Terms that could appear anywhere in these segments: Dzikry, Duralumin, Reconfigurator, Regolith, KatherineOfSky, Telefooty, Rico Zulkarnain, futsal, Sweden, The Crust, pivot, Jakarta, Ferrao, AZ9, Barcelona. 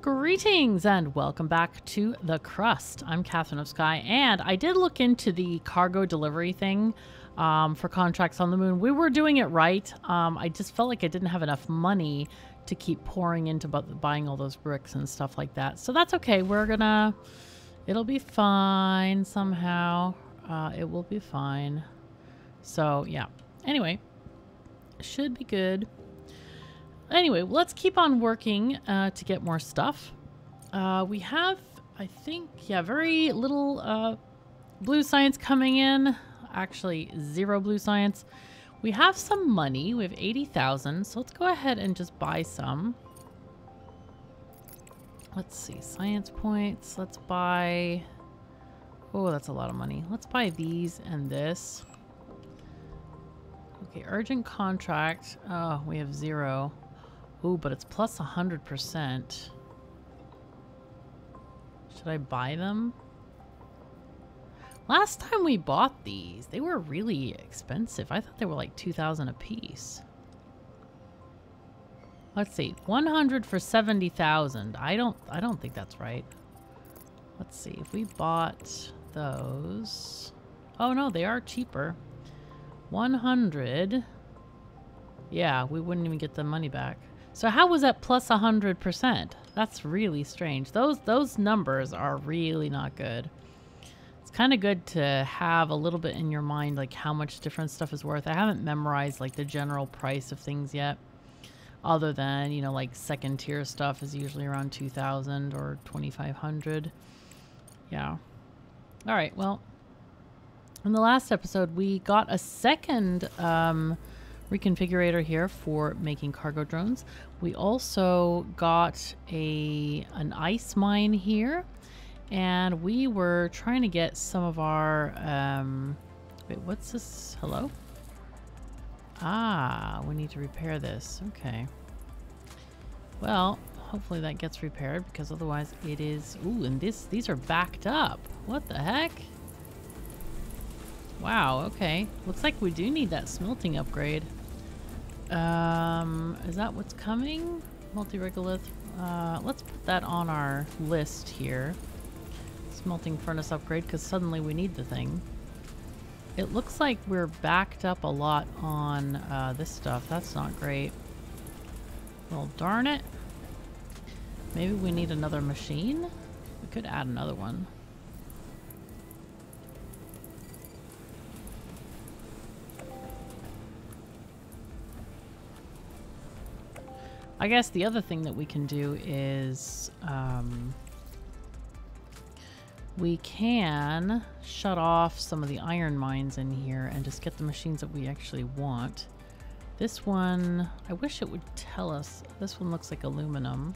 Greetings and welcome back to The Crust. I'm KatherineOfSky, and I did look into the cargo delivery thing for contracts on the moon. We were doing it right. I just felt like I didn't have enough money to keep pouring into buying all those bricks and stuff like that. So that's okay. We're gonna... It'll be fine somehow. It will be fine. So, yeah. Anyway, should be good. Anyway, let's keep on working to get more stuff. We have, I think, yeah, very little blue science coming in. Actually, zero blue science. We have some money. We have 80,000. So let's go ahead and just buy some. Let's see. Science points. Let's buy... Oh, that's a lot of money. Let's buy these and this. Okay, urgent contract. Oh, we have zero. Ooh, but it's plus 100%. Should I buy them? Last time we bought these, they were really expensive. I thought they were like 2,000 a piece. Let's see. 100 for 70,000. I don't think that's right. Let's see. If we bought those. Oh no, they are cheaper. 100. Yeah, we wouldn't even get the money back. So how was that plus 100%? That's really strange. Those numbers are really not good. It's kind of good to have a little bit in your mind, like how much different stuff is worth. I haven't memorized like the general price of things yet. Other than, you know, like second tier stuff is usually around 2,000 or 2,500. Yeah. All right, well, in the last episode, we got a second Reconfigurator here for making cargo drones. We also got an ice mine here, and we were trying to get some of our... wait, what's this? Hello? Ah, we need to repair this. Okay. Well, hopefully that gets repaired, because otherwise it is... Ooh, and these are backed up. What the heck? Wow, okay. Looks like we do need that smelting upgrade. Is that what's coming? Multi-regolith. Let's put that on our list here. Smelting furnace upgrade, because suddenly we need the thing. It looks like we're backed up a lot on this stuff. That's not great. Well, darn it. Maybe we need another machine? We could add another one. I guess the other thing that we can do is... we can shut off some of the iron mines in here and just get the machines that we actually want. This one, I wish it would tell us. This one looks like aluminum.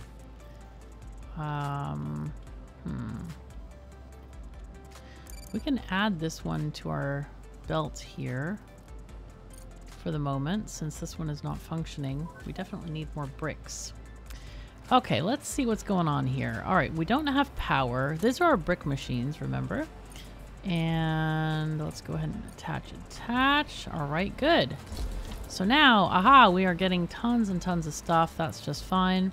We can add this one to our belt here for the moment, since this one is not functioning. We definitely need more bricks. Okay, let's see what's going on here. All right, we don't have power. These are our brick machines, remember? And let's go ahead and attach. All right, good. So now, aha, we are getting tons and tons of stuff. That's just fine.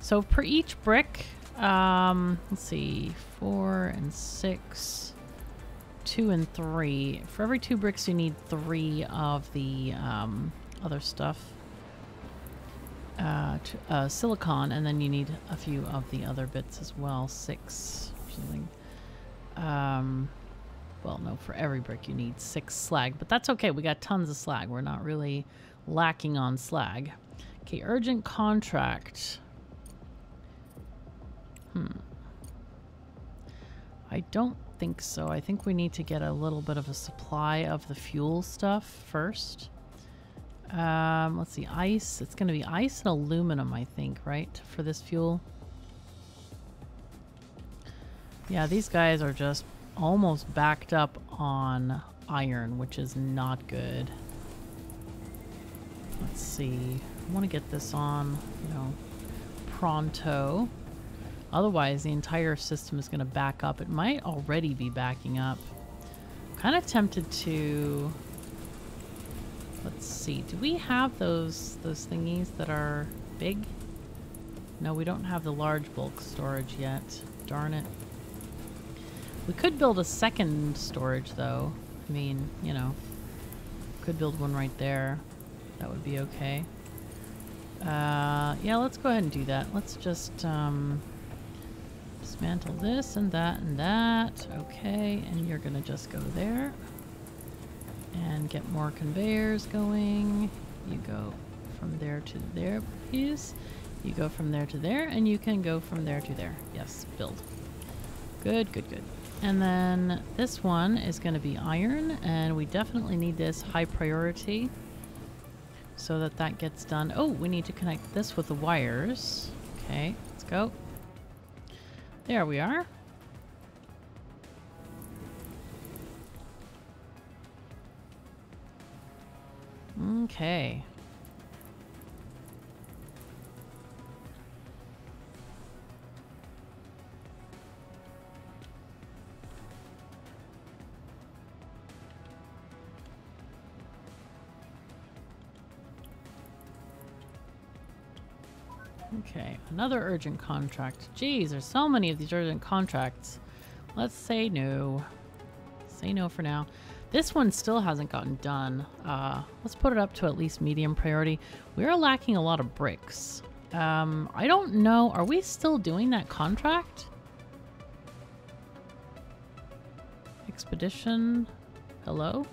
So per each brick, let's see, 4 and 6, 2 and 3. For every 2 bricks, you need 3 of the other stuff. Silicon, and then you need a few of the other bits as well, 6 or something. Well, no, for every brick you need 6 slag, but that's okay. We got tons of slag. We're not really lacking on slag. Okay, urgent contract. I don't think so. I think we need to get a little bit of a supply of the fuel stuff first. Let's see, ice. It's going to be ice and aluminum, I think, right? For this fuel. Yeah, these guys are just almost backed up on iron, which is not good. Let's see. I want to get this on, you know, pronto. Otherwise, the entire system is going to back up. It might already be backing up. I'm kind of tempted to... Let's see. Do we have those thingies that are big? No, we don't have the large bulk storage yet. Darn it. We could build a second storage, though. I mean, you know, could build one right there. That would be okay. Yeah, let's go ahead and do that. Let's just dismantle this and that and that. Okay, and you're gonna just go there. And get more conveyors going. You go from there to there, please. You go from there to there, and you can go from there to there. Yes, build. Good, good, good. And then this one is going to be iron, and we definitely need this high priority so that that gets done. Oh, we need to connect this with the wires. Okay, let's go. There we are. Okay. Okay, another urgent contract. Geez, there's so many of these urgent contracts. Let's say no. Say no for now. This one still hasn't gotten done. Let's put it up to at least medium priority. We're lacking a lot of bricks. I don't know. Are we still doing that contract? Expedition? Hello?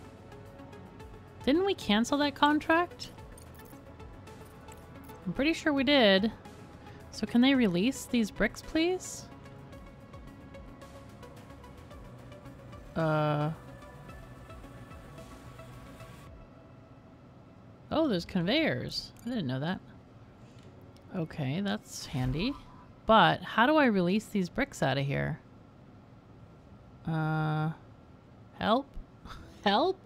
Didn't we cancel that contract? I'm pretty sure we did. So can they release these bricks, please? Oh, there's conveyors. I didn't know that. Okay, that's handy. But how do I release these bricks out of here? Help? Help?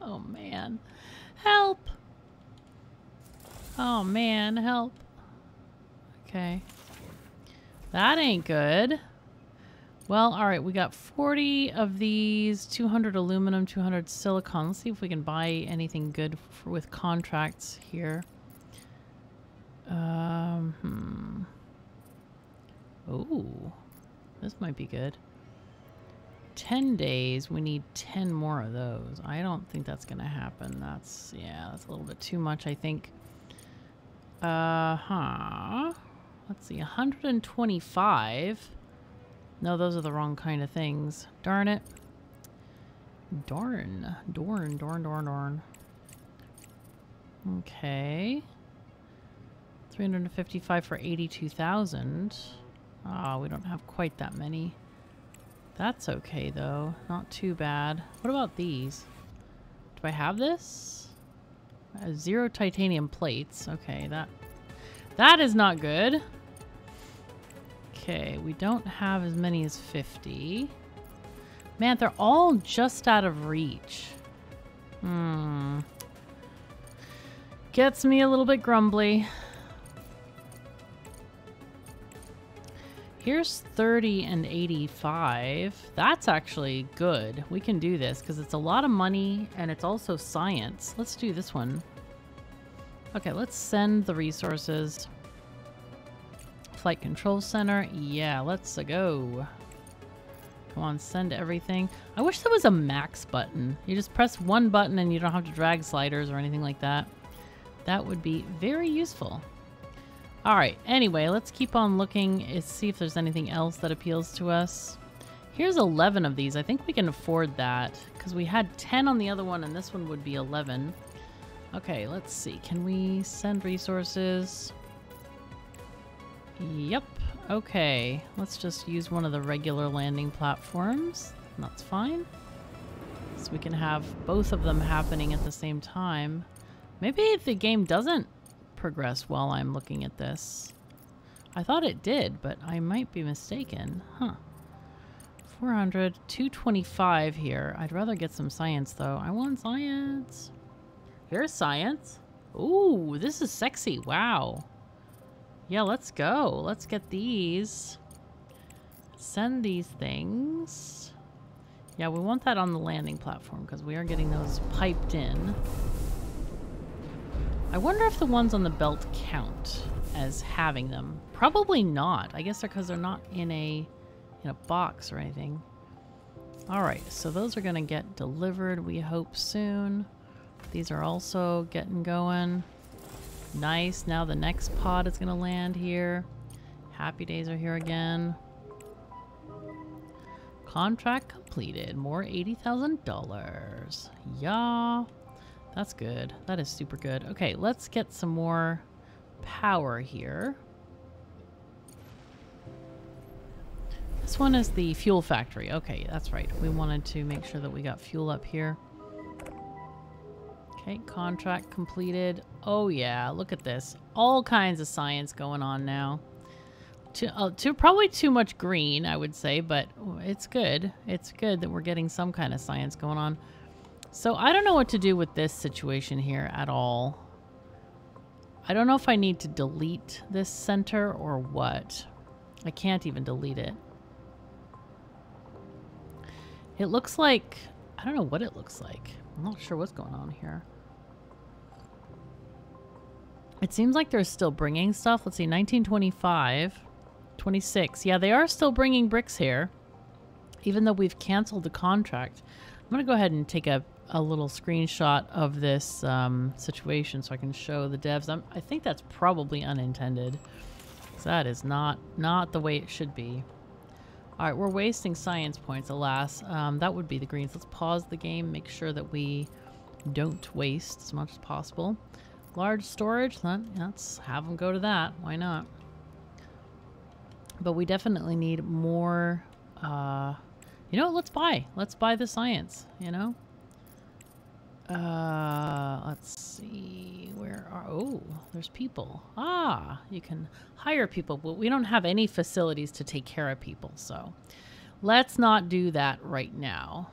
Oh, man. Help! Oh, man, help. Okay. That ain't good. Well, alright, we got 40 of these, 200 aluminum, 200 silicon. Let's see if we can buy anything good with contracts here. Oh, this might be good. 10 days, we need 10 more of those. I don't think that's going to happen. That's, yeah, that's a little bit too much, I think. Let's see, 125. No, those are the wrong kind of things. Darn it. Darn. Darn, darn, darn, darn. Okay. 355 for 82,000. Ah, we don't have quite that many. That's okay, though. Not too bad. What about these? Do I have this? Zero titanium plates. Okay, that is not good. Okay, we don't have as many as 50. Man, they're all just out of reach. Gets me a little bit grumbly. Here's 30 and 85. That's actually good. We can do this because it's a lot of money and it's also science. Let's do this one. Okay, let's send the resources. Flight Control Center. Yeah, let's go. Come on, send everything. I wish there was a max button. You just press one button and you don't have to drag sliders or anything like that. That would be very useful. All right, anyway, let's keep on looking and see if there's anything else that appeals to us. Here's 11 of these. I think we can afford that because we had 10 on the other one and this one would be 11. Okay, let's see. Can we send resources? Yep. Okay. Let's just use one of the regular landing platforms. That's fine. So we can have both of them happening at the same time. Maybe the game doesn't progress while I'm looking at this. I thought it did, but I might be mistaken. Huh. 400, 225 here. I'd rather get some science, though. I want science. Here's science. Ooh, this is sexy. Wow. Yeah, let's go. Let's get these. Send these things. Yeah, we want that on the landing platform because we are getting those piped in. I wonder if the ones on the belt count. as having them. Probably not. I guess they're because they're not in a box or anything. Alright, so those are going to get delivered, we hope, soon. These are also getting going. Nice. Now the next pod is going to land here. Happy days are here again. Contract completed. More $80,000. Yeah. That's good. That is super good. Okay, let's get some more power here. This one is the fuel factory. Okay, that's right. We wanted to make sure that we got fuel up here. Okay, contract completed. Oh yeah, look at this. All kinds of science going on now. Probably too much green, I would say, but it's good. It's good that we're getting some kind of science going on. So I don't know what to do with this situation here at all. I don't know if I need to delete this center or what. I can't even delete it. It looks like... I don't know what it looks like. I'm not sure what's going on here. It seems like they're still bringing stuff. Let's see, 1925, 26. Yeah, they are still bringing bricks here, even though we've canceled the contract. I'm going to go ahead and take a little screenshot of this situation so I can show the devs. I think that's probably unintended. That is not the way it should be. All right, we're wasting science points, alas. That would be the greens. Let's pause the game, make sure that we don't waste as much as possible. Large storage, let's have them go to that. Why not? But we definitely need more, let's buy the science, let's see, oh, there's people. Ah, you can hire people, but we don't have any facilities to take care of people, so let's not do that right now.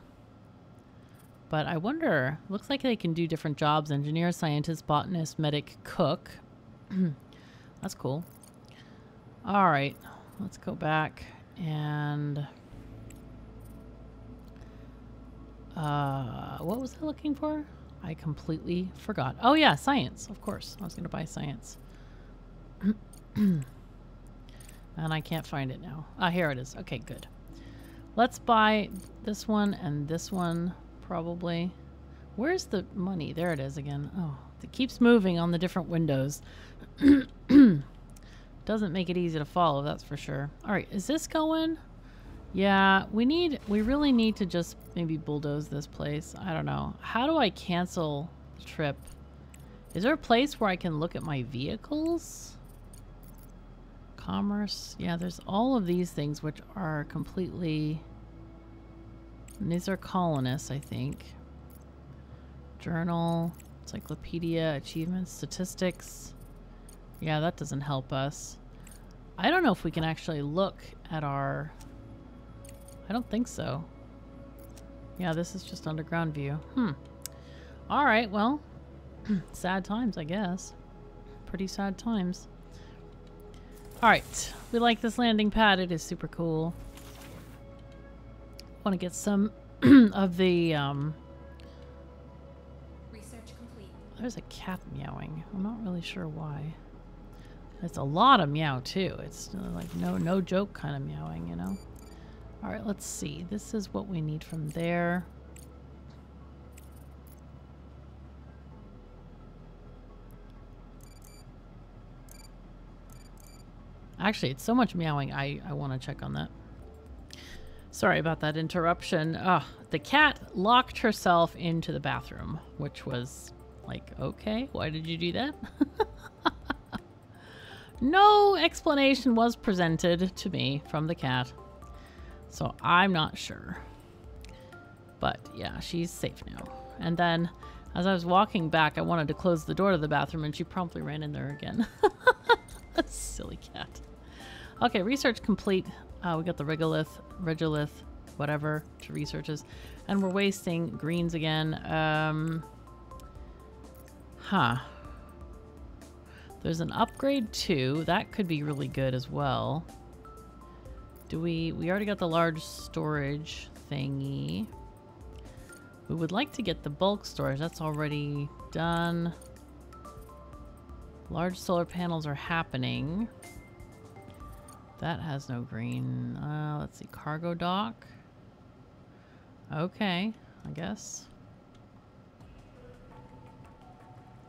But I wonder, looks like they can do different jobs. Engineer, scientist, botanist, medic, cook. That's cool. All right, let's go back and... what was I looking for? I completely forgot. Oh yeah, science, of course. I was gonna buy science. And I can't find it now. Ah, here it is. Okay, good. Let's buy this one and this one. Probably. Where's the money? There it is again. Oh, it keeps moving on the different windows. Doesn't make it easy to follow, that's for sure. All right, is this going? Yeah, we really need to just maybe bulldoze this place. I don't know. How do I cancel the trip? Is there a place where I can look at my vehicles? Commerce. Yeah, there's all of these things which are completely... And these are colonists, I think. Journal, encyclopedia, achievements, statistics. Yeah, that doesn't help us. I don't know if we can actually look at our... I don't think so. Yeah, this is just underground view. All right, well, sad times, I guess. Pretty sad times. All right, we like this landing pad. It is super cool. Want to get some of the research complete. There's a cat meowing. I'm not really sure why. It's a lot of meow too. It's like no joke kind of meowing, All right, let's see. This is what we need from there. Actually, it's so much meowing. I want to check on that. Sorry about that interruption. The cat locked herself into the bathroom, which was like, okay, why did you do that? No explanation was presented to me from the cat, so I'm not sure. But yeah, she's safe now. And then as I was walking back, I wanted to close the door to the bathroom and she promptly ran in there again. Silly cat. Okay, research complete. We got the Regolith, whatever, to researches. And we're wasting greens again. There's an upgrade too. That could be really good as well. We already got the large storage thingy. We would like to get the bulk storage. That's already done. Large solar panels are happening. That has no green. Let's see, cargo dock. Okay, I guess.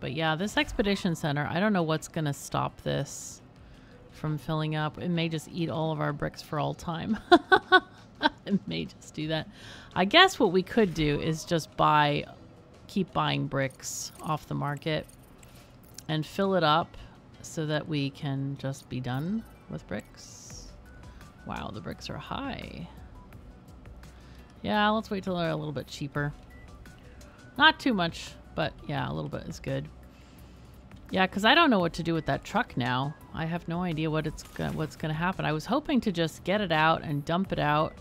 But yeah, this expedition center, I don't know what's gonna stop this from filling up. It may just eat all of our bricks for all time. It may just do that. I guess what we could do is just keep buying bricks off the market and fill it up so that we can just be done with bricks. Wow, the bricks are high. Yeah, let's wait till they're a little bit cheaper. Not too much, but yeah, a little bit is good. Yeah, because I don't know what to do with that truck now. I have no idea what's going to happen. I was hoping to just get it out and dump it out,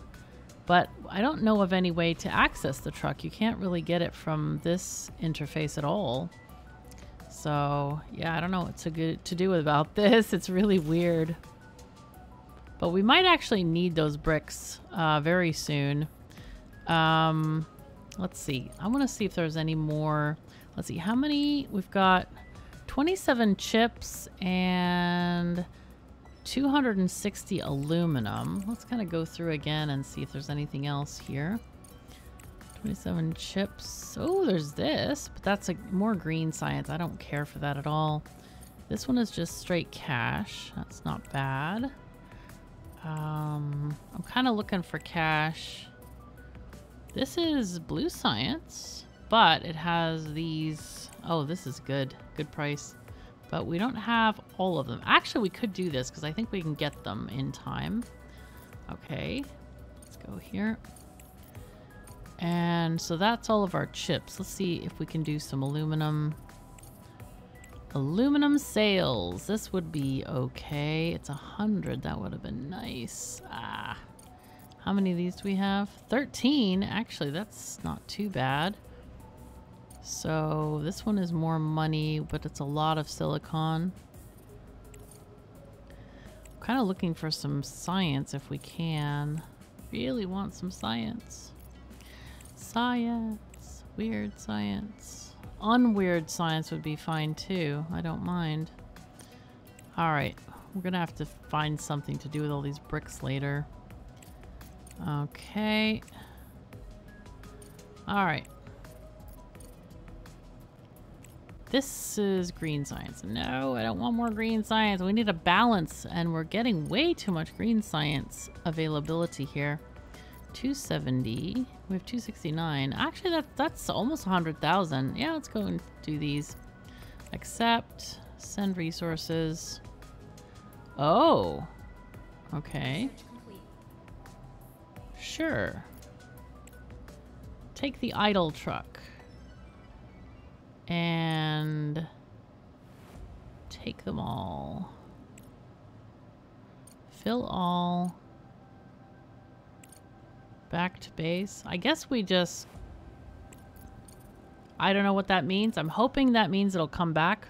but I don't know of any way to access the truck. You can't really get it from this interface at all. So, yeah, I don't know what to do about this. It's really weird. But we might actually need those bricks very soon. Let's see. I want to see if there's any more. Let's see how many. We've got 27 chips and 260 aluminum. Let's kind of go through again and see if there's anything else here. 27 chips. Oh, there's this, but that's like more green science. I don't care for that at all. This one is just straight cash. That's not bad. I'm kind of looking for cash. This is blue science, but it has these. Oh, this is good. Good price. But we don't have all of them. Actually, we could do this because I think we can get them in time. Okay, let's go here. And so that's all of our chips. Let's see if we can do some aluminum. Aluminum sales. This would be okay. It's 100. That would have been nice. Ah, how many of these do we have? 13. Actually, that's not too bad. So this one is more money, but it's a lot of silicon. I'm kind of looking for some science if we can. Really want some science. Science. Weird science. Unweird science would be fine too. I don't mind. Alright. We're gonna have to find something to do with all these bricks later. Okay. Alright. This is green science. No, I don't want more green science. We need a balance, and we're getting way too much green science availability here. 270. We have 269. Actually, that's almost 100,000. Yeah, let's go and do these. Accept. Send resources. Oh. Okay. Sure. Take the idle truck. And take them all. Fill all. Back to base. I guess we just... I don't know what that means. I'm hoping that means it'll come back.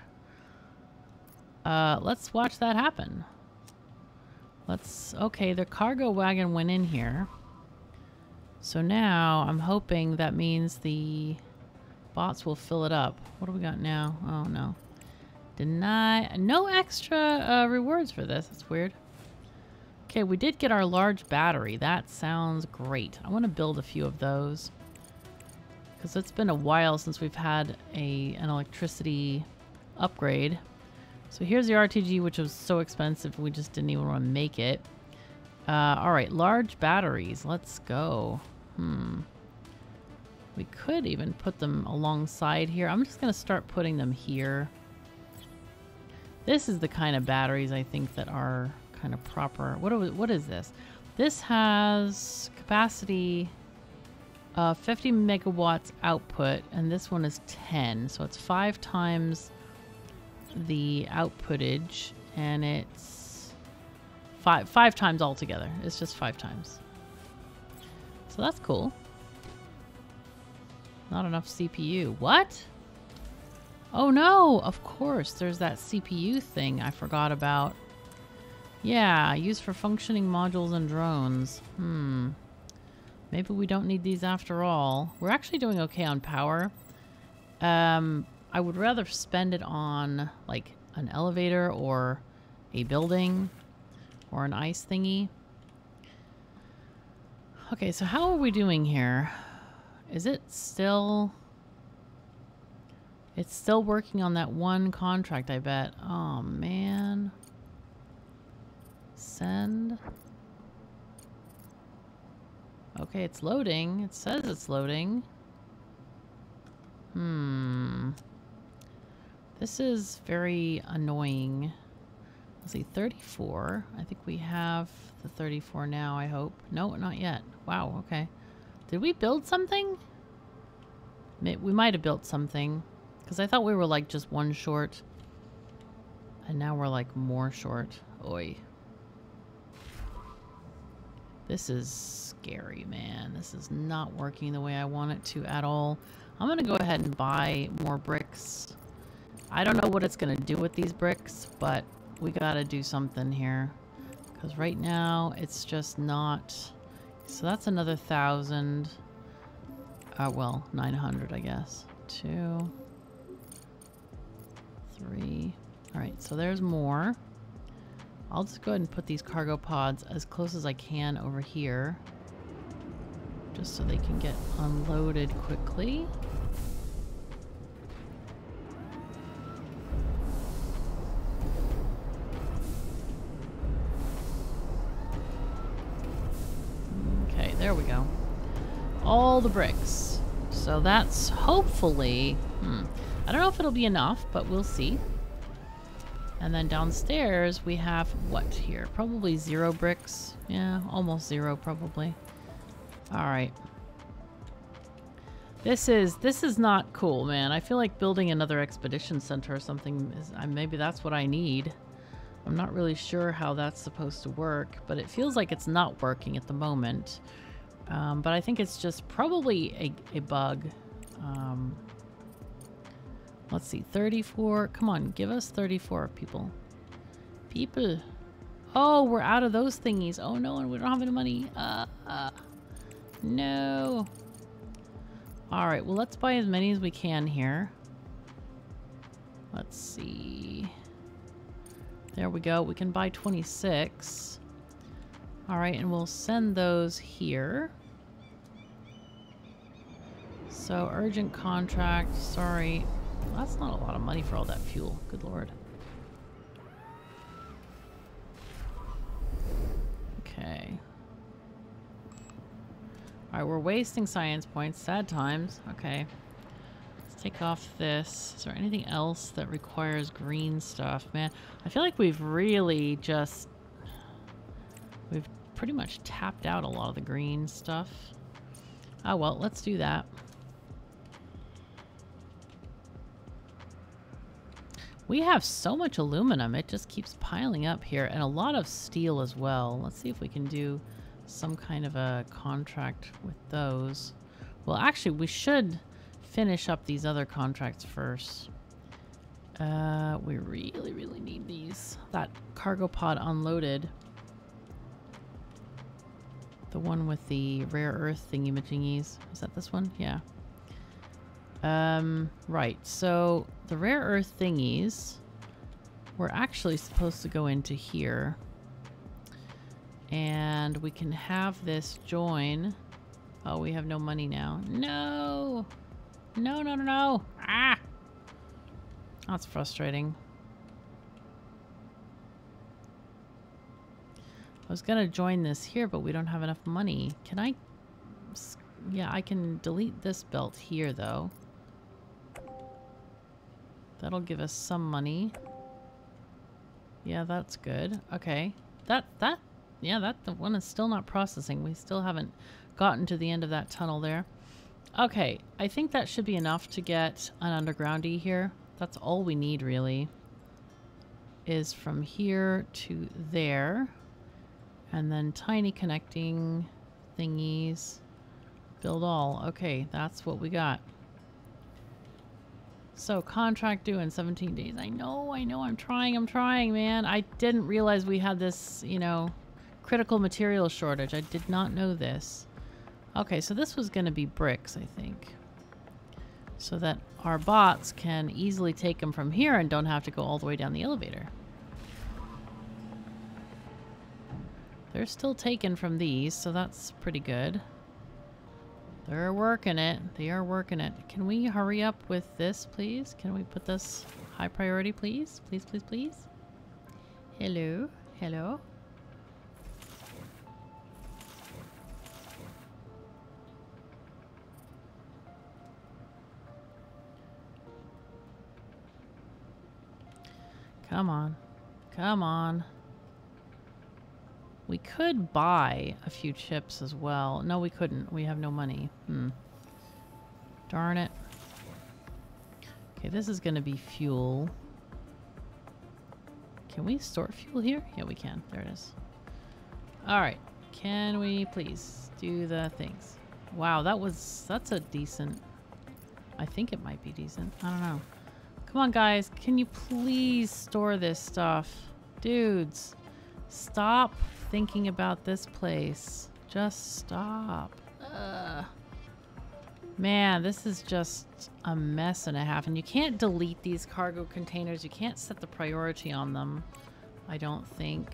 Let's watch that happen. Let's... Okay, the cargo wagon went in here. So now I'm hoping that means the... bots will fill it up. What do we got now? Oh no. Deny. No extra rewards for this. That's weird. Okay, we did get our large battery. That sounds great. I want to build a few of those. Because it's been a while since we've had an electricity upgrade. So here's the RTG, which was so expensive we just didn't even want to make it. Alright, large batteries. Let's go. We could even put them alongside here. I'm just going to start putting them here. This is the kind of batteries I think that are kind of proper. What is this? This has capacity 50 megawatts output, and this one is 10. So it's 5 times the outputage, and it's five times altogether. It's just 5 times. So that's cool. Not enough CPU. What? Oh no! Of course, there's that CPU thing I forgot about. Yeah, used for functioning modules and drones. Maybe we don't need these after all. We're actually doing okay on power. I would rather spend it on, like, an elevator or a building or an ice thingy. Okay, so how are we doing here? Is it still... It's still working on that one contract, I bet. Oh, man. Send. Okay, it's loading. It says it's loading. Hmm. This is very annoying. Let's see, 34. I think we have the 34 now, I hope. No, not yet. Wow, okay. Did we build something? We might have built something. Because I thought we were like just one short. And now we're like more short. Oy. This is scary, man. This is not working the way I want it to at all. I'm going to go ahead and buy more bricks. I don't know what it's going to do with these bricks, but we got to do something here. Because right now, it's just not... So that's another 1,000. Well, 900, I guess. 2, 3. All right, so there's more. I'll just go ahead and put these cargo pods as close as I can over here, just so they can get unloaded quickly. Okay, there we go. All the bricks. So that's hopefully... I don't know if it'll be enough, but we'll see. And then downstairs we have what here? Probably 0 bricks. Yeah, almost 0 probably. All right. This is not cool, man. I feel like building another expedition center or something. Maybe that's what I need. I'm not really sure how that's supposed to work, but it feels like it's not working at the moment. But I think it's just probably a bug. Let's see, 34. Come on, give us 34 people. People. Oh, we're out of those thingies. Oh no, and we don't have any money. No. All right, well, let's buy as many as we can here. Let's see. There we go. We can buy 26. All right, and we'll send those here. So, urgent contract. Sorry. Well, that's not a lot of money for all that fuel. Good lord. Okay. All right, we're wasting science points. Sad times. Okay. Let's take off this. Is there anything else that requires green stuff? Man, I feel like we've really just... We've pretty much tapped out a lot of the green stuff. Oh, well, let's do that. We have so much aluminum, it just keeps piling up here, and a lot of steel as well. Let's see if we can do some kind of a contract with those. Well, actually, we should finish up these other contracts first. We really, really need these. That cargo pod unloaded. The one with the rare earth thingy-majingies. Is that this one? Yeah. Right, so the rare earth thingies were actually supposed to go into here. And we can have this join. Oh, we have no money now. No! No, no, no, no! Ah! That's frustrating. I was gonna join this here, but we don't have enough money. Can I... Yeah, I can delete this belt here, though. That'll give us some money. Yeah, that's good. Okay. The one is still not processing. We still haven't gotten to the end of that tunnel there. Okay, I think that should be enough to get an undergroundy here. That's all we need, really, is from here to there. And then tiny connecting thingies. Build all. Okay, that's what we got. So, contract due in 17 days. I know, I'm trying, man. I didn't realize we had this, you know, critical material shortage. I did not know this. Okay, so this was going to be bricks, I think. so that our bots can easily take them from here and don't have to go all the way down the elevator. They're still taken from these, so that's pretty good. They're working it. They are working it. Can we hurry up with this, please? Can we put this high priority, please? Please, please, please. Hello. Hello. Come on. Come on. We could buy a few chips as well. No, we couldn't. We have no money. Darn it. Okay, this is going to be fuel. Can we store fuel here? Yeah, we can. There it is. Alright. Can we please do the things? Wow, that's a decent... I think it might be decent. I don't know. Come on, guys. Can you please store this stuff? Dudes, stop thinking about this place. Just stop. Ugh. Man, this is just a mess and a half. And you can't delete these cargo containers. You can't set the priority on them, I don't think.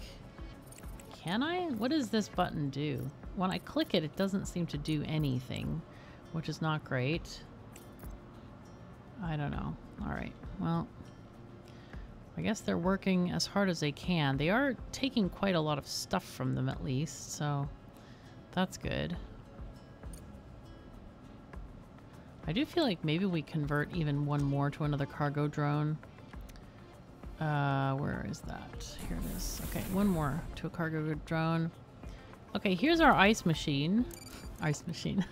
Can I? What does this button do? When I click it, it doesn't seem to do anything, which is not great. I don't know. All right. Well, I guess they're working as hard as they can. They are taking quite a lot of stuff from them at least, so that's good. I do feel like maybe we convert even one more to another cargo drone. Where is that? Here it is. Okay, one more to a cargo drone. Okay, here's our ice machine. Ice machine.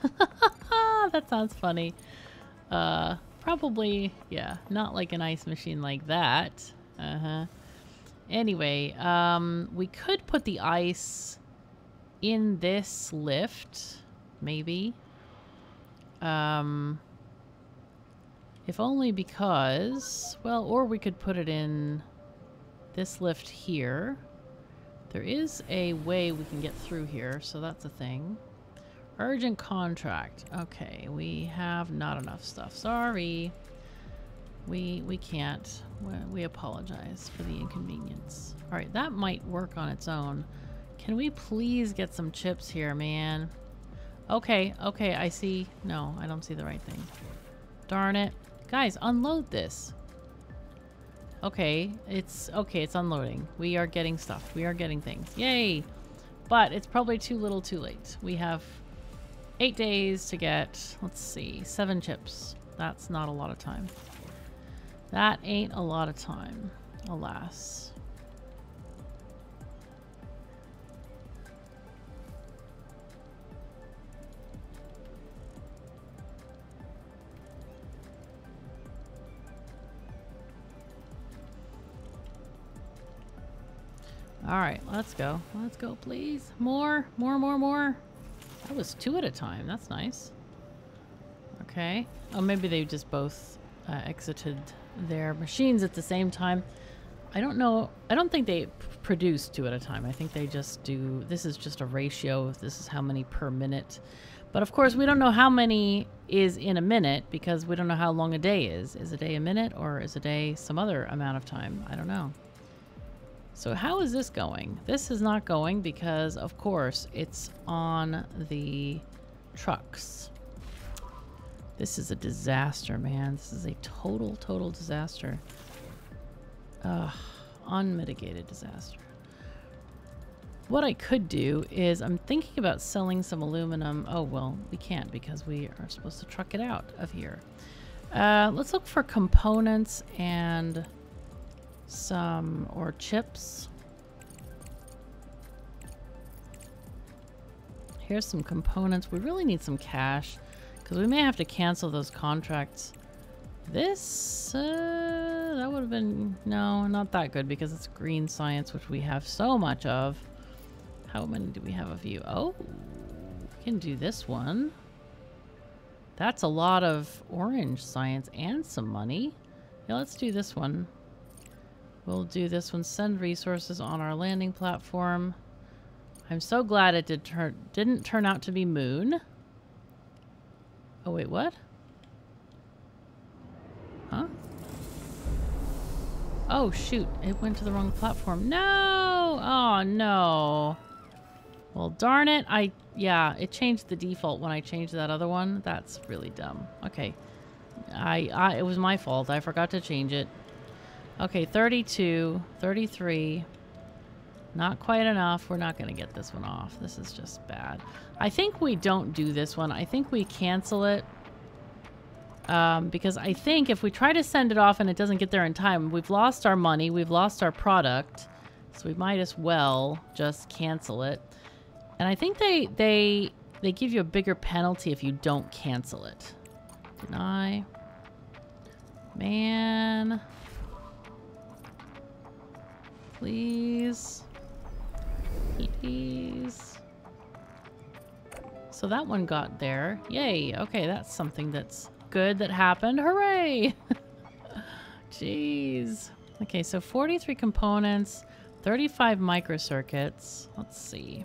That sounds funny. Probably, yeah, not like an ice machine like that. Anyway, we could put the ice in this lift, maybe. If only because, well, or we could put it in this lift here. There is a way we can get through here, so that's a thing. Urgent contract. Okay, we have not enough stuff. Sorry. We can't. We apologize for the inconvenience. Alright, that might work on its own. Can we please get some chips here, man? Okay, okay, I see. No, I don't see the right thing. Darn it. Guys, unload this. Okay, it's unloading. We are getting stuff. We are getting things. Yay! But it's probably too little too late. We have 8 days to get, let's see, 7 chips. That's not a lot of time. That ain't a lot of time, alas. All right, let's go. Let's go, please. More, more, more, more. That was 2 at a time. That's nice. Okay. Oh, maybe they just both exited their machines at the same time. I don't know. I don't think they produce 2 at a time. I think they just do... This is just a ratio. This is how many per minute. But, of course, we don't know how many is in a minute because we don't know how long a day is. Is a day a minute or is a day some other amount of time? I don't know. So how is this going? This is not going because, of course, it's on the trucks. This is a disaster, man. This is a total, total disaster. Ugh, unmitigated disaster. What I could do is I'm thinking about selling some aluminum. Oh, well, we can't because we are supposed to truck it out of here. Let's look for components and... or chips. Here's some components. We really need some cash because we may have to cancel those contracts. This, that would have been, no, not that good because it's green science, which we have so much of. How many do we have of you? Oh, we can do this one. That's a lot of orange science and some money. Yeah, let's do this one. We'll do this one. Send resources on our landing platform. I'm so glad it didn't turn out to be moon. Oh, wait, what? Huh? Oh, shoot. It went to the wrong platform. No! Oh, no. Well, darn it. Yeah, it changed the default when I changed that other one. That's really dumb. Okay. It was my fault. I forgot to change it. Okay, 32, 33... Not quite enough. We're not going to get this one off. This is just bad. I think we don't do this one. I think we cancel it. Because I think if we try to send it off and it doesn't get there in time, we've lost our money. We've lost our product. So we might as well just cancel it. And I think they give you a bigger penalty if you don't cancel it. Deny. Man. Please. Please. So that one got there. Yay. Okay, that's something that's good that happened. Hooray! Jeez. Okay, so 43 components, 35 microcircuits. Let's see.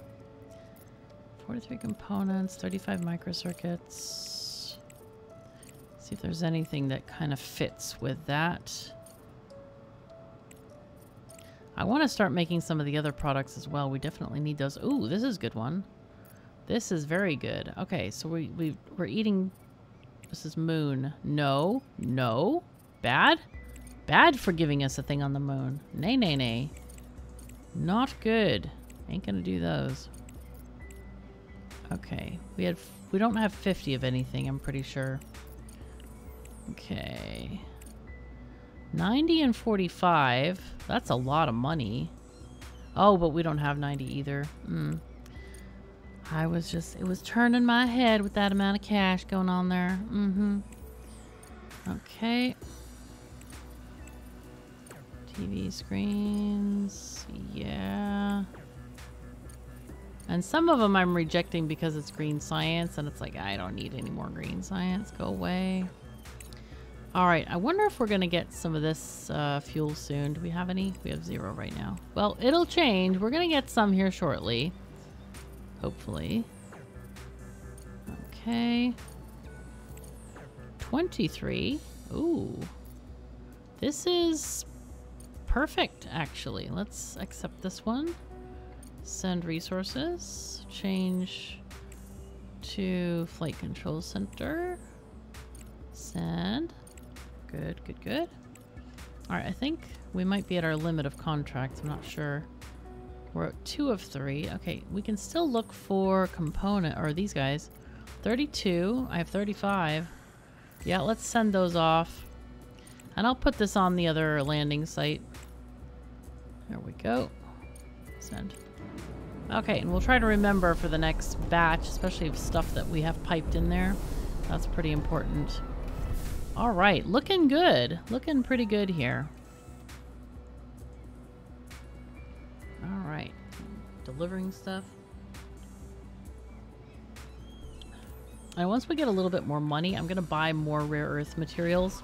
43 components, 35 microcircuits. See if there's anything that kind of fits with that. I want to start making some of the other products as well. We definitely need those. Ooh, this is a good one. This is very good. Okay, so we're eating... This is moon. No. No. Bad? Bad for giving us a thing on the moon. Nay, nay, nay. Not good. Ain't gonna do those. Okay. We don't have 50 of anything, I'm pretty sure. Okay... 90 and 45. That's a lot of money. Oh, but we don't have 90 either. I was just... It was turning my head with that amount of cash going on there. Okay. TV screens. Yeah. And some of them I'm rejecting because it's green science. And it's like, I don't need any more green science. Go away. All right, I wonder if we're going to get some of this fuel soon. Do we have any? We have 0 right now. Well, it'll change. We're going to get some here shortly. Hopefully. Okay. 23. Ooh. This is perfect, actually. Let's accept this one. Send resources. Change to Flight Control Center. Send. Good, good, good. Alright, I think we might be at our limit of contracts. I'm not sure. We're at 2 of 3. Okay, we can still look for component, or these guys. 32. I have 35. Yeah, let's send those off. And I'll put this on the other landing site. There we go. Send. Okay, and we'll try to remember for the next batch, especially of stuff that we have piped in there. That's pretty important. All right, looking good. Looking pretty good here. All right, delivering stuff. And once we get a little bit more money, I'm gonna buy more rare earth materials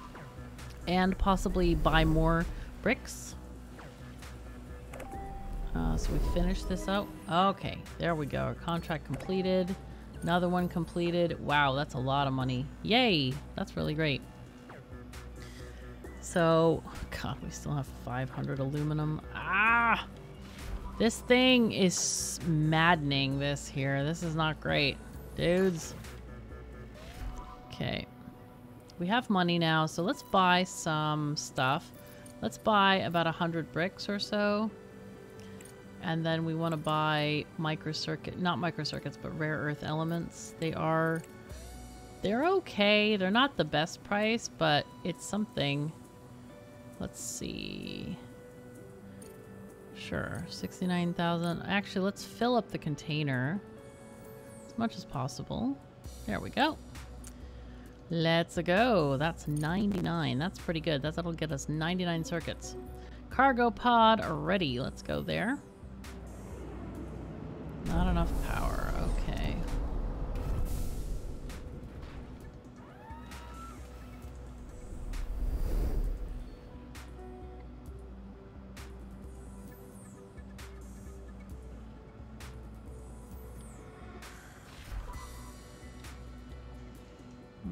and possibly buy more bricks. So we finish this out. Okay, there we go. Our contract completed. Another one completed. Wow, that's a lot of money. Yay, that's really great. So, God, we still have 500 aluminum. Ah! This thing is maddening, this here. This is not great, dudes. Okay. We have money now, so let's buy some stuff. Let's buy about 100 bricks or so. And then we want to buy microcircuit, not microcircuits, but rare earth elements. They're okay. They're not the best price, but it's something... Let's see. Sure, 69,000. Actually, let's fill up the container as much as possible. There we go. Let's go. That's 99. That's pretty good. That'll get us 99 circuits. Cargo pod ready. Let's go there. Not enough power. Okay.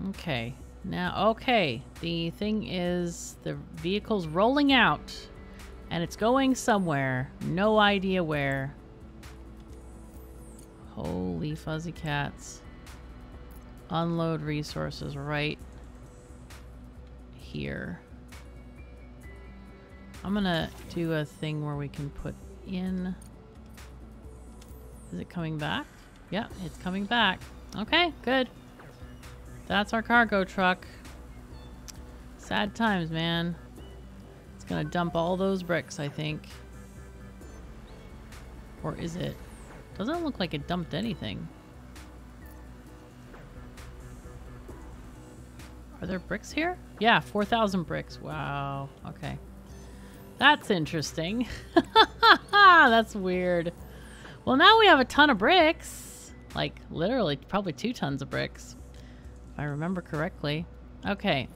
Okay, Now, okay, the thing is the vehicle's rolling out and it's going somewhere. No idea where. Holy fuzzy cats. Unload resources right here. I'm gonna do a thing where we can put in... Is it coming back? Yeah, it's coming back. Okay, good. That's our cargo truck. Sad times, man. It's gonna dump all those bricks, I think. Or is it? Doesn't look like it dumped anything. Are there bricks here? Yeah, 4,000 bricks. Wow. Okay. That's interesting. That's weird. Well, now we have a ton of bricks. Like, literally, probably 2 tons of bricks. If I remember correctly. Okay.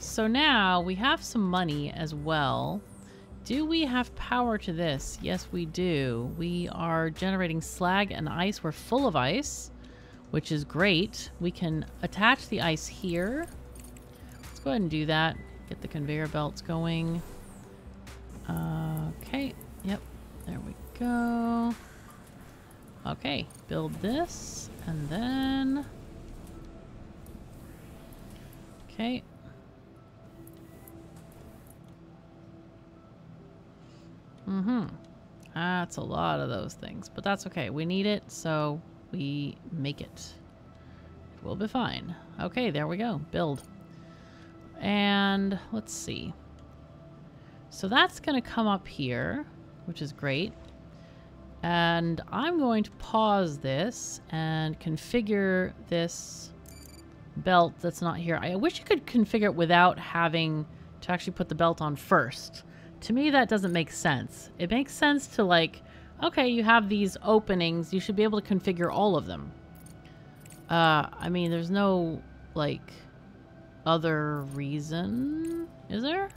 So now we have some money as well. Do we have power to this? Yes, we do. We are generating slag and ice. We're full of ice, which is great. We can attach the ice here. Let's go ahead and do that. Get the conveyor belts going. Okay. Yep. There we go. Okay. Build this. And then... Okay. Mm-hmm. That's a lot of those things. But that's okay. We need it, so we make it. It will be fine. Okay, there we go. Build. And let's see. So that's going to come up here, which is great. And I'm going to pause this and configure this belt that's not here. I wish you could configure it without having to actually put the belt on first. To me, that doesn't make sense. It makes sense to, like, okay, you have these openings. You should be able to configure all of them. I mean, there's no, like, other reason, is there?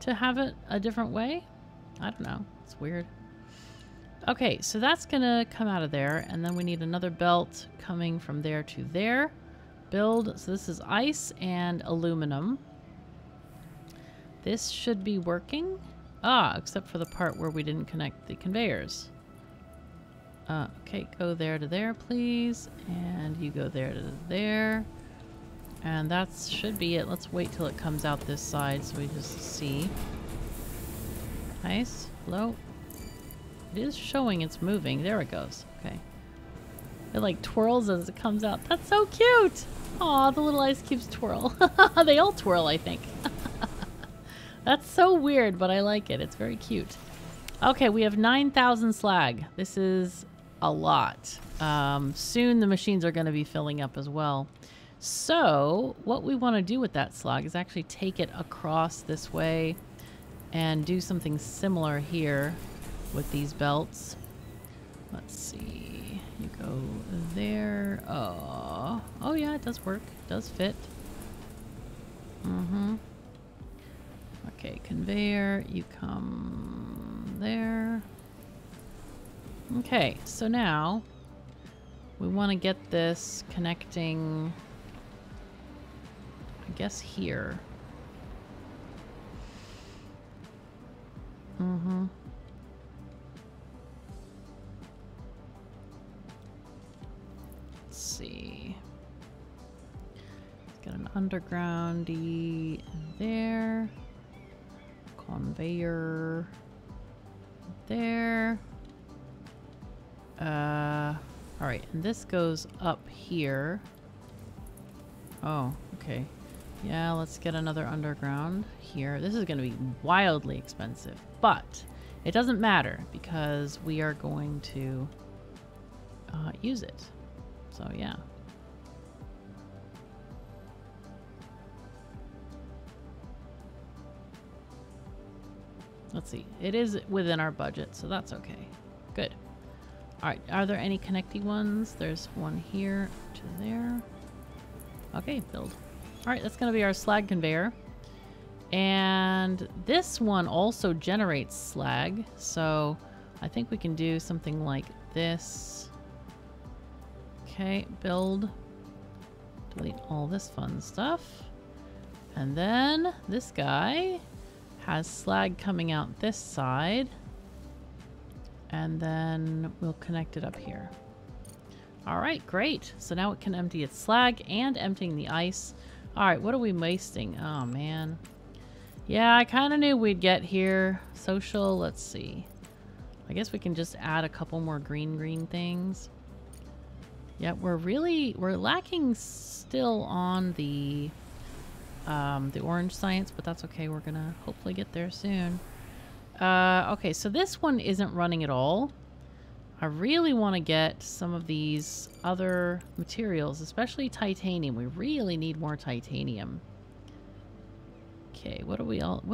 To have it a different way? I don't know. It's weird. Okay, so that's gonna come out of there, and then we need another belt coming from there to there. Build. So this is ice and aluminum. This should be working. Ah, except for the part where we didn't connect the conveyors. Okay, go there to there, please. And you go there to there. And that should be it. Let's wait till it comes out this side so we just see. Nice. Low. It is showing it's moving. There it goes. Okay. It like twirls as it comes out. That's so cute! Aw, the little ice cubes twirl. They all twirl, I think. That's so weird, but I like it. It's very cute. Okay, we have 9,000 slag. This is a lot. Soon the machines are going to be filling up as well. So, what we want to do with that slag is actually take it across this way and do something similar here with these belts. Let's see. You go there. Oh yeah, it does work. It does fit. Mm-hmm. Okay, conveyor. You come there. Okay, so now we want to get this connecting... I guess here. Mm-hmm. Let's see. Let's get an undergroundy there. Conveyor there. Alright, and this goes up here. Oh, okay. Yeah, let's get another underground here. This is going to be wildly expensive, but it doesn't matter because we are going to use it. So, yeah. Let's see. It is within our budget, so that's okay. Good. All right. Are there any connecting ones? There's one here to there. Okay, build. Alright, that's going to be our slag conveyor. And this one also generates slag. So I think we can do something like this. Okay, build. Delete all this fun stuff. And then this guy has slag coming out this side. And then we'll connect it up here. All right, great. So now it can empty its slag and emptying the ice. All right, what are we wasting? Oh, man. Yeah, I kind of knew we'd get here. Social, let's see. I guess we can just add a couple more green things. Yeah, we're lacking still on the orange science, but that's okay. We're going to hopefully get there soon. Okay, so this one isn't running at all. I really want to get some of these other materials, especially titanium. We really need more titanium. Okay, what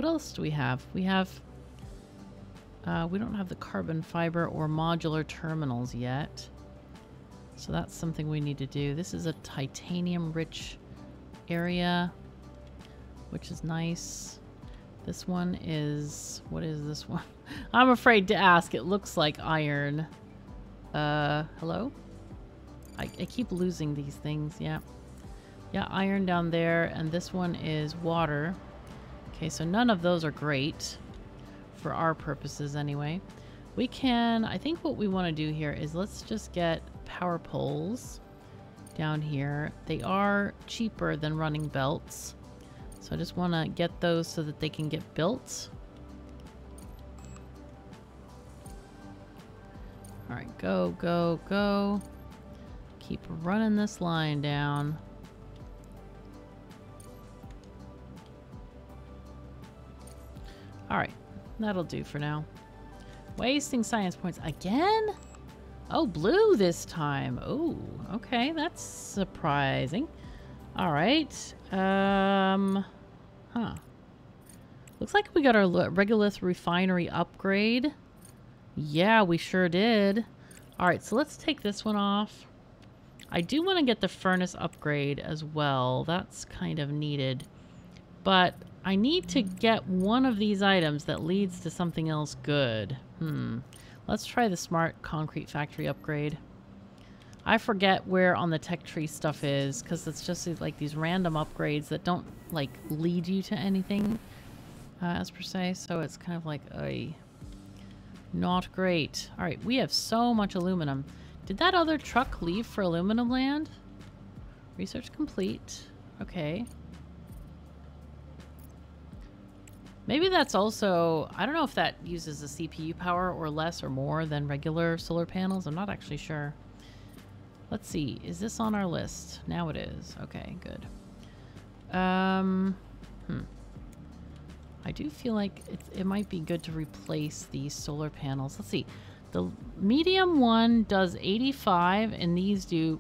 else do we have? We have we don't have the carbon fiber or modular terminals yet. So that's something we need to do. This is a titanium-rich area, which is nice. This one is... What is this one? I'm afraid to ask. It looks like iron. Hello? I keep losing these things. Yeah, iron down there, and this one is water. Okay, so none of those are great for our purposes anyway. We can... I think what we want to do here is let's just get power poles down here. They are cheaper than running belts, so I just want to get those so that they can get built. All right, go. Keep running this line down. All right, that'll do for now. Wasting science points again? Oh, blue this time. Oh, okay. That's surprising. All right. Looks like we got our Regolith refinery upgrade. Yeah, we sure did. All right, so let's take this one off. I do want to get the furnace upgrade as well. That's kind of needed. But I need to get one of these items that leads to something else good. Let's try the smart concrete factory upgrade. I forget where on the tech tree stuff is, because it's just like these random upgrades that don't like lead you to anything as per se. So it's kind of like, not great. All right, we have so much aluminum. Did that other truck leave for aluminum land? Research complete. Okay. Maybe that's also, I don't know if that uses the CPU power or less or more than regular solar panels. I'm not actually sure. Let's see, is this on our list? Now it is. Okay, good. I do feel like it might be good to replace these solar panels. Let's see, the medium one does 85 and these do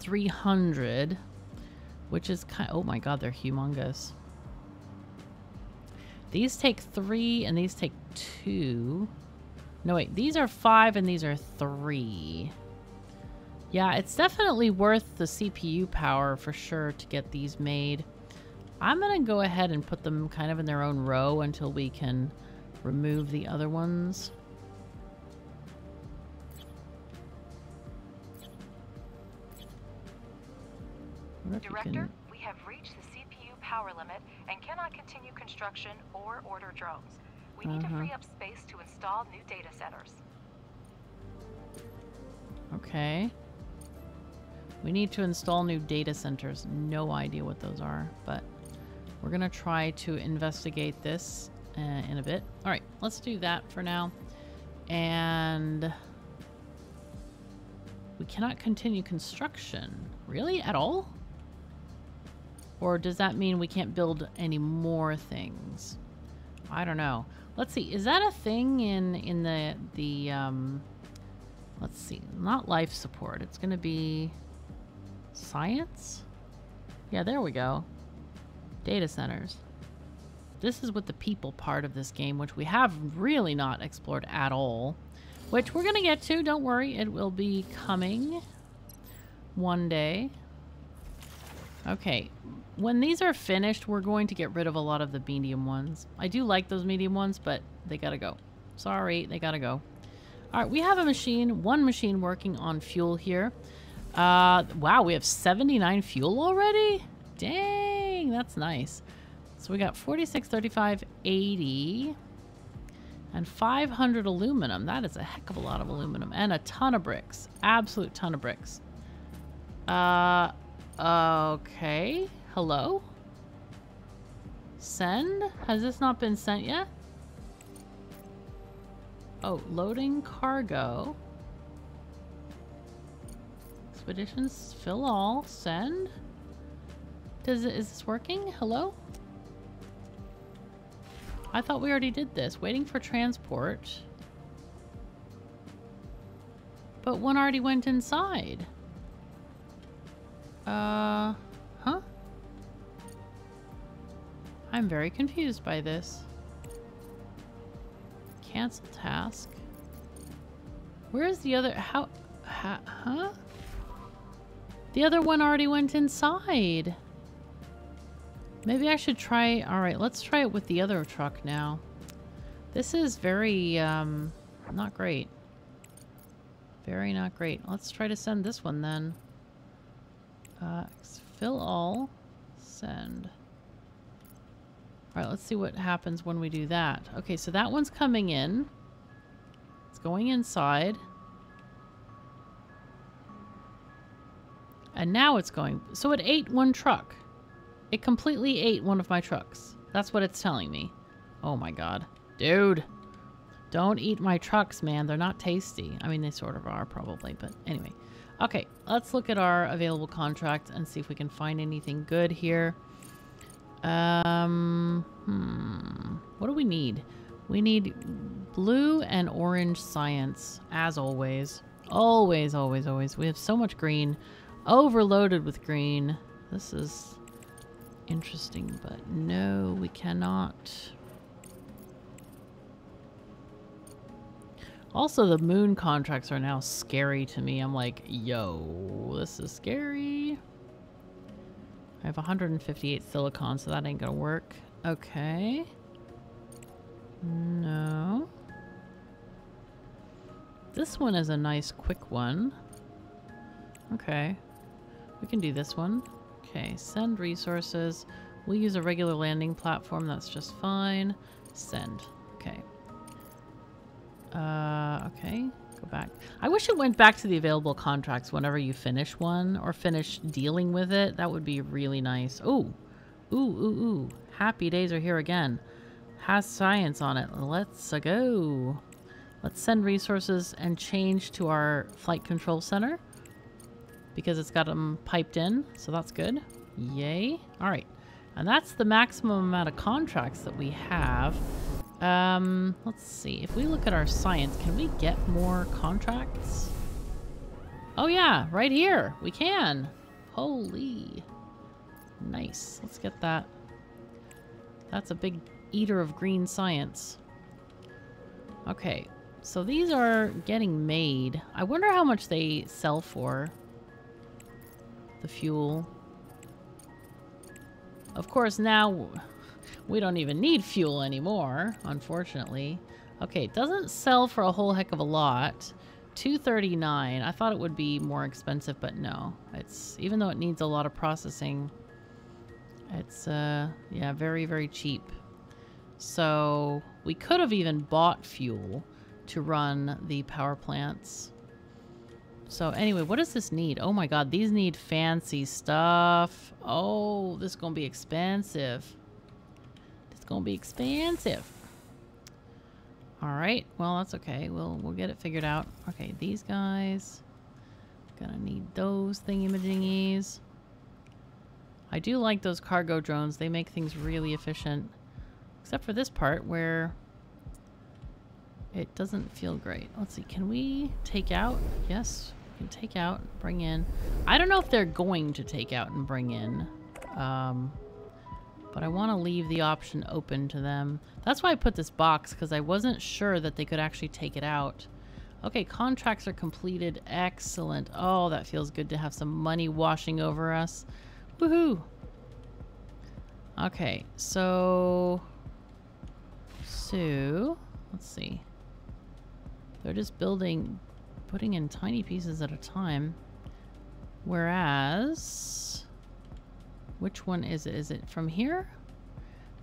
300, which is kind of, oh my God, they're humongous. These take 3 and these take 2. No, wait. These are 5 and these are 3. Yeah, it's definitely worth the CPU power for sure to get these made. I'm going to go ahead and put them kind of in their own row until we can remove the other ones. Director, we have reached the CPU power limit and cannot continue construction or order drones. We need to free up space to install new data centers. Okay. We need to install new data centers. No idea what those are, but we're going to try to investigate this in a bit. All right, let's do that for now. And we cannot continue construction. Really? At all? Or does that mean we can't build any more things? I don't know. Let's see. Is that a thing in the let's see. Not life support. It's going to be science? Yeah, there we go. Data centers. This is with the people part of this game, which we have really not explored at all. Which we're going to get to. Don't worry. It will be coming one day. Okay. When these are finished, we're going to get rid of a lot of the medium ones. I do like those medium ones, but they gotta go. Sorry, they gotta go. All right, we have a machine, one machine working on fuel here. Wow, we have 79 fuel already? Dang, lighting. That's nice. So we got 46, 35, 80, and 500 aluminum. That is a heck of a lot of aluminum. And a ton of bricks. Absolute ton of bricks. Okay. Hello? Send? Has this not been sent yet? Oh, loading cargo. Expeditions, fill all, send. Is this working? Hello? I thought we already did this. Waiting for transport. But one already went inside. Huh? I'm very confused by this. Cancel task. Where is the other? Huh? The other one already went inside. Maybe I should try. All right, let's try it with the other truck now. This is very not great. Very not great. Let's try to send this one then. Fill all, send. All right, let's see what happens when we do that. Okay, so that one's coming in. It's going inside. And now it's going. So it ate one truck. It completely ate one of my trucks. That's what it's telling me. Oh my god. Dude. Don't eat my trucks, man. They're not tasty. I mean, they sort of are probably, but anyway. Okay, let's look at our available contracts and see if we can find anything good here. What do we need? We need blue and orange science, as always. Always, always, always. We have so much green. Overloaded with green. This is interesting, but no, we cannot. Also, the moon contracts are now scary to me. I'm like, yo, this is scary. I have 158 silicon, so that ain't gonna work. Okay. No. This one is a nice quick one. Okay. We can do this one. Okay, send resources. We'll use a regular landing platform. That's just fine. Send. Okay. Okay. Go back. I wish it went back to the available contracts whenever you finish one or finish dealing with it. That would be really nice. Ooh. Ooh, ooh, ooh. Happy days are here again. Has science on it. Let's go. Let's send resources and change to our flight control center. Because it's got them piped in, so that's good. Yay. All right, and that's the maximum amount of contracts that we have. Let's see, if we look at our science, can we get more contracts? Oh yeah, right here, we can. Holy, nice, let's get that. That's a big eater of green science. Okay, so these are getting made. I wonder how much they sell for. The fuel. Of course, now we don't even need fuel anymore, unfortunately. Okay, it doesn't sell for a whole heck of a lot. $2.39. I thought it would be more expensive, but no. It's, even though it needs a lot of processing, it's yeah, very, very cheap. So we could have even bought fuel to run the power plants. So anyway, what does this need? Oh my god, these need fancy stuff. Oh, this is gonna be expensive. It's gonna be expensive. Alright, well that's okay. We'll get it figured out. Okay, these guys. Gonna need those thingy-ma-dingies. I do like those cargo drones. They make things really efficient. Except for this part where it doesn't feel great. Let's see, can we take out? Yes. Can take out, bring in. I don't know if they're going to take out and bring in, but I want to leave the option open to them. That's why I put this box, because I wasn't sure that they could actually take it out. Okay, contracts are completed. Excellent. Oh, that feels good to have some money washing over us. Woohoo! Okay, so let's see. They're just building, putting in tiny pieces at a time. Whereas Which one is it? Is it from here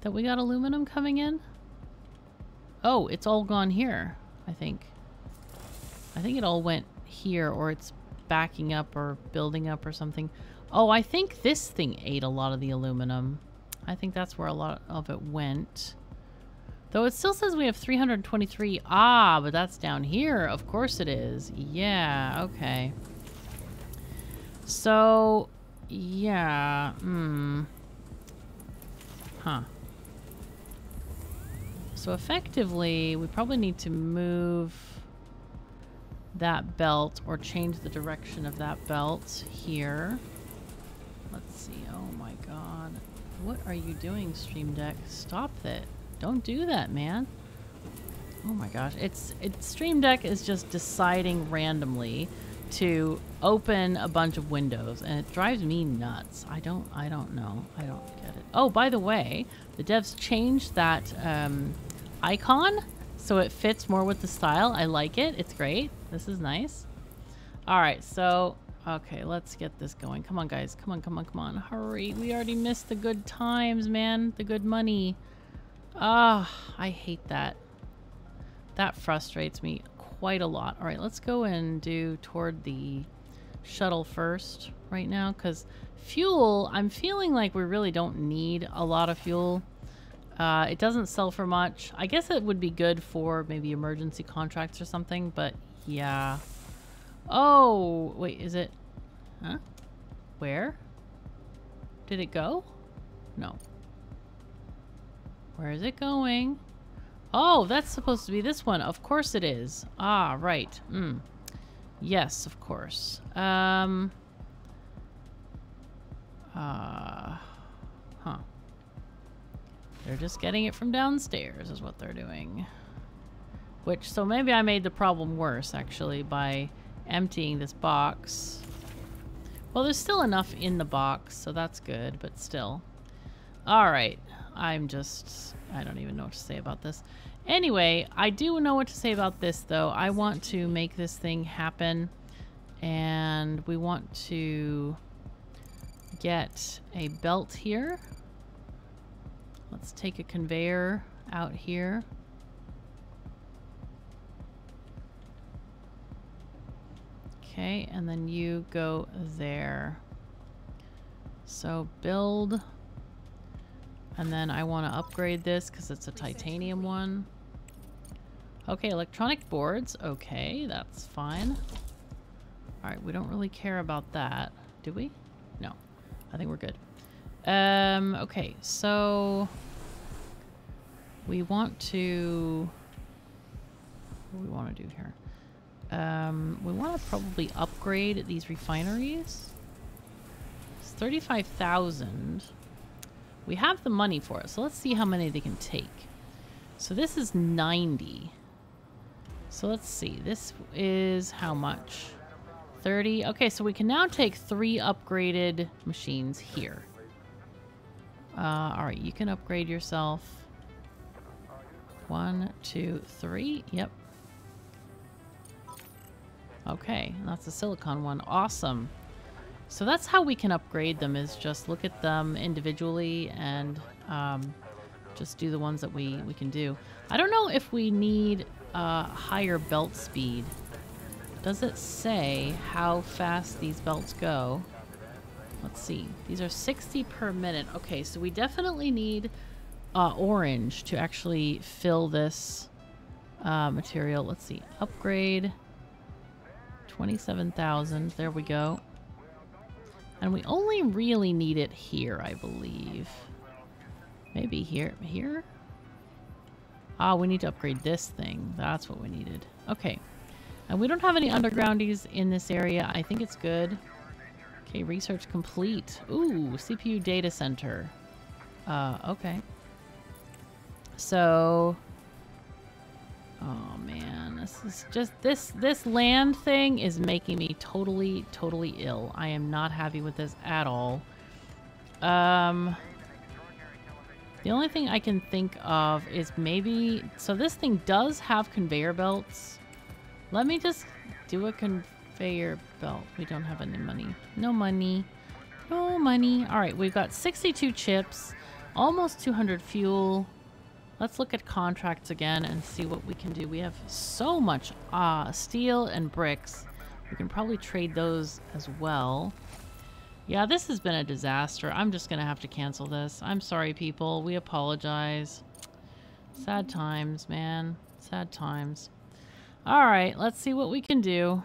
that we got aluminum coming in? Oh, it's all gone here, I think. I think it all went here, or it's backing up or building up or something. Oh, I think this thing ate a lot of the aluminum. I think that's where a lot of it went. Though it still says we have 323. Ah, but that's down here. Of course it is. Yeah, okay. So, yeah. Huh. So effectively, we probably need to move that belt or change the direction of that belt here. Let's see. Oh my god. What are you doing, Stream Deck? Stop it. Don't do that, man. Oh my gosh. It's Stream Deck is just deciding randomly to open a bunch of windows, and it drives me nuts. I don't know. I don't get it. Oh, by the way, the devs changed that icon so it fits more with the style. I like it. It's great. This is nice. All right, so okay, let's get this going. Come on, guys. Come on, come on, come on. Hurry. We already missed the good times, man. The good money. Ah, I hate that. That frustrates me quite a lot. All right, let's go and do toward the shuttle first right now, because fuel, I'm feeling like we really don't need a lot of fuel. It doesn't sell for much. I guess it would be good for maybe emergency contracts or something, but yeah. Oh, wait, is it? Huh? Where? Did it go? No. Where is it going? Oh, that's supposed to be this one. Of course it is. Ah, right. Yes, of course. Huh. They're just getting it from downstairs is what they're doing. Which, so maybe I made the problem worse, actually, by emptying this box. Well, there's still enough in the box, so that's good, but still. All right. I don't even know what to say about this. Anyway, I do know what to say about this, though. I want to make this thing happen, and we want to get a belt here. Let's take a conveyor out here. Okay, and then you go there. So build... And then I want to upgrade this because it's a titanium one. Okay, electronic boards. Okay, that's fine. All right, we don't really care about that, do we? No, I think we're good. Okay, so we want to... What do we want to do here? We want to probably upgrade these refineries. It's 35,000. We have the money for it, so let's see how many they can take. So this is 90. So let's see. This is how much? 30. Okay, so we can now take 3 upgraded machines here. All right, you can upgrade yourself. 1, 2, 3. Yep. Okay, that's the silicon one. Awesome. So that's how we can upgrade them, is just look at them individually and just do the ones that we can do. I don't know if we need higher belt speed. Does it say how fast these belts go? Let's see. These are 60 per minute. Okay, so we definitely need orange to actually fill this material. Let's see. Upgrade. 27,000. There we go. And we only really need it here, I believe. Maybe here? Here? Ah, we need to upgrade this thing. That's what we needed. Okay. And we don't have any undergroundies in this area. I think it's good. Okay, research complete. Ooh, CPU data center. Okay. So... Oh, man, this is just, this land thing is making me totally, totally ill. I am not happy with this at all. The only thing I can think of is maybe, so this thing does have conveyor belts. Let me just do a conveyor belt. We don't have any money. No money. Oh, money. All right, we've got 62 chips, almost 200 fuel. Let's look at contracts again and see what we can do. We have so much steel and bricks. We can probably trade those as well. Yeah, this has been a disaster. I'm just going to have to cancel this. I'm sorry, people. We apologize. Sad times, man. Sad times. All right, let's see what we can do.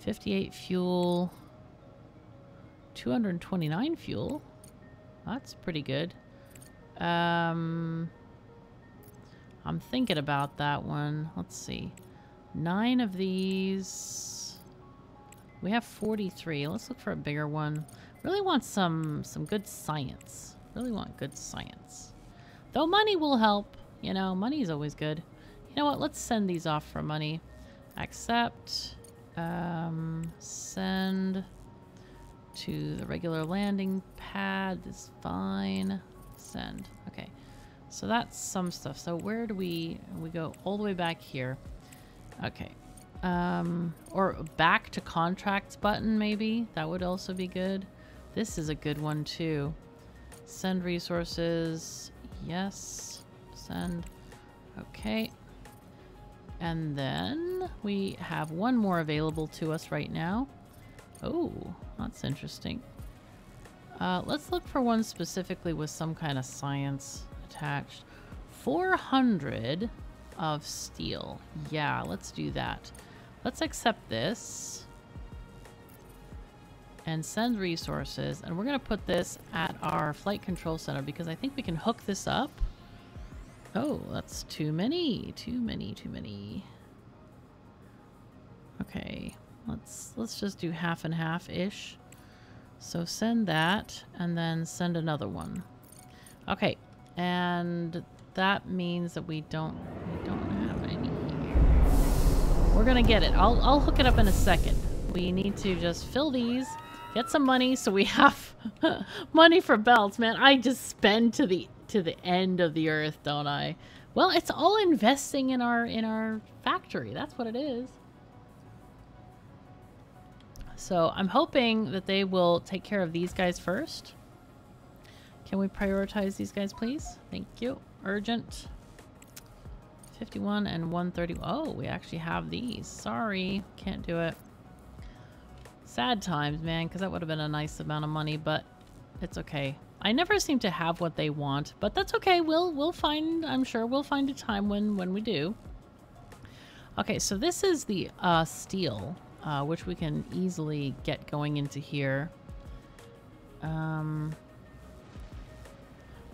58 fuel. 229 fuel. That's pretty good. I'm thinking about that one. Let's see. 9 of these. We have 43. Let's look for a bigger one. Really want some good science. Really want good science. Though money will help. You know, money is always good. You know what? Let's send these off for money. Accept. Send to the regular landing pad. This is fine. Send. Okay. So that's some stuff. So where do we go all the way back here. Okay. Or back to contracts button, maybe. That would also be good. This is a good one too. Send resources. Yes. Send. Okay. And then we have one more available to us right now. Oh, that's interesting. Let's look for one specifically with some kind of science attached. 400 of steel. Yeah, let's do that. Let's accept this and send resources, and we're gonna put this at our flight control center because I think we can hook this up. Oh, that's too many, too many, too many. Okay, let's just do half and half ish. So send that and then send another one. Okay, and that means that we don't have any here. We're gonna get it. I'll hook it up in a second. We need to just fill these, get some money, so we have money for belts, man. I just spend to the end of the earth, don't I? Well, it's all investing in our factory. That's what it is. So I'm hoping that they will take care of these guys first. Can we prioritize these guys, please? Thank you. Urgent. 51 and 130. Oh, we actually have these. Sorry, can't do it. Sad times, man, because that would have been a nice amount of money, but it's okay. I never seem to have what they want, but that's okay. We'll find, I'm sure we'll find a time when we do. Okay, so this is the steel, which we can easily get going into here.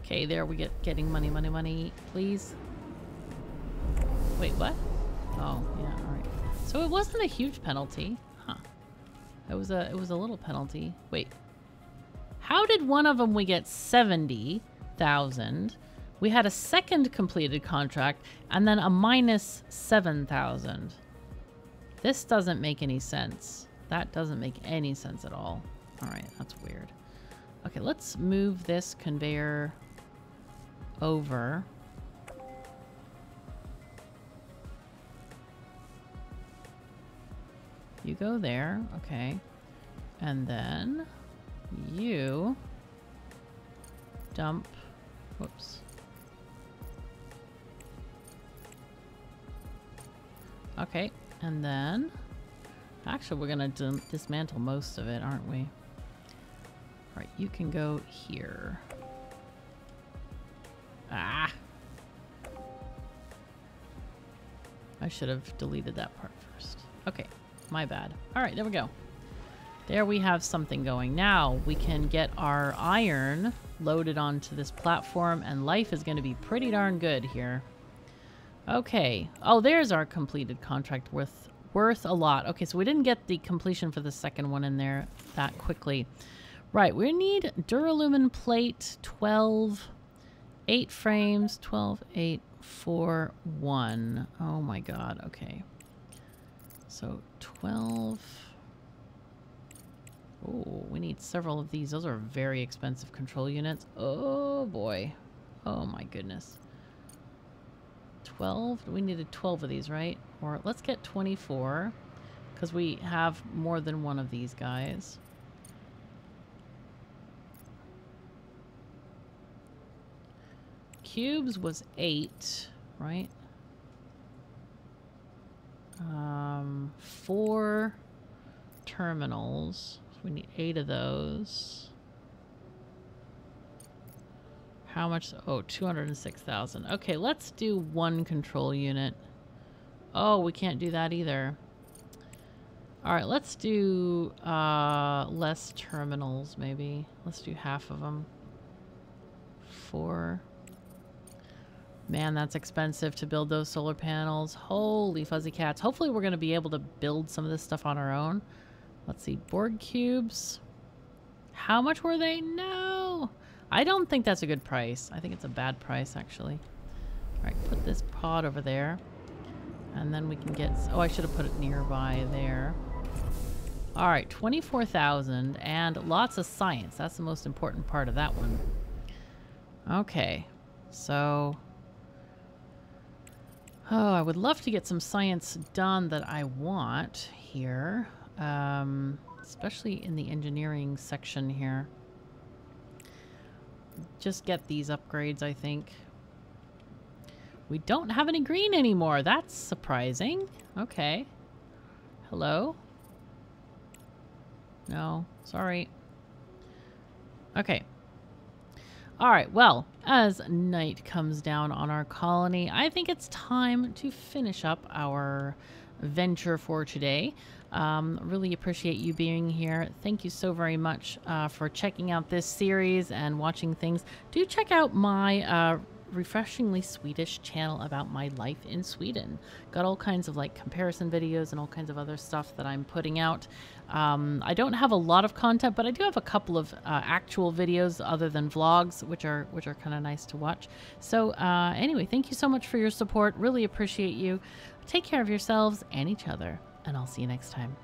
Okay, there we getting money, money, money, please. Wait, what? Oh, yeah, all right. So it wasn't a huge penalty, huh? It was a little penalty. Wait, how did one of them we get 70,000? We had a second completed contract and then a minus 7,000. This doesn't make any sense. That doesn't make any sense at all. All right, that's weird. Okay, let's move this conveyor over. You go there, okay. And then you dump, whoops. Okay, and then, actually we're gonna dismantle most of it, aren't we? All right, you can go here. Ah! I should have deleted that part first. Okay, my bad. All right, there we go. There we have something going. Now we can get our iron loaded onto this platform and life is going to be pretty darn good here. Okay. Oh, there's our completed contract worth a lot. Okay, so we didn't get the completion for the second one in there that quickly. Right, we need Duralumin plate 12, 8 frames, 12, 8, 4, 1. Oh my god, okay. So 12. Oh, we need several of these. Those are very expensive control units. Oh boy. Oh my goodness. 12? We needed 12 of these, right? Or let's get 24, because we have more than one of these guys. cubes was 8, right? 4 terminals. So we need 8 of those. How much? Oh, 206,000. Okay, let's do 1 control unit. Oh, we can't do that either. All right, let's do less terminals, maybe. Let's do half of them. 4. Man, that's expensive to build those solar panels. Holy fuzzy cats. Hopefully we're going to be able to build some of this stuff on our own. Let's see. Borg cubes. How much were they? No! I don't think that's a good price. I think it's a bad price, actually. All right, put this pod over there. And then we can get... Oh, I should have put it nearby there. All right, 24,000 and lots of science. That's the most important part of that one. Okay, so... Oh, I would love to get some science done that I want here. Especially in the engineering section here. Just get these upgrades, I think. We don't have any green anymore. That's surprising. Okay. Hello? No, sorry. Okay. Alright, well, as night comes down on our colony, I think it's time to finish up our venture for today. Really appreciate you being here. Thank you so very much for checking out this series and watching things. Do check out my refreshingly Swedish channel about my life in Sweden. Got all kinds of like comparison videos and all kinds of other stuff that I'm putting out. I don't have a lot of content, but I do have a couple of actual videos other than vlogs, which are kind of nice to watch. So anyway, thank you so much for your support. Really appreciate you. Take care of yourselves and each other, and I'll see you next time.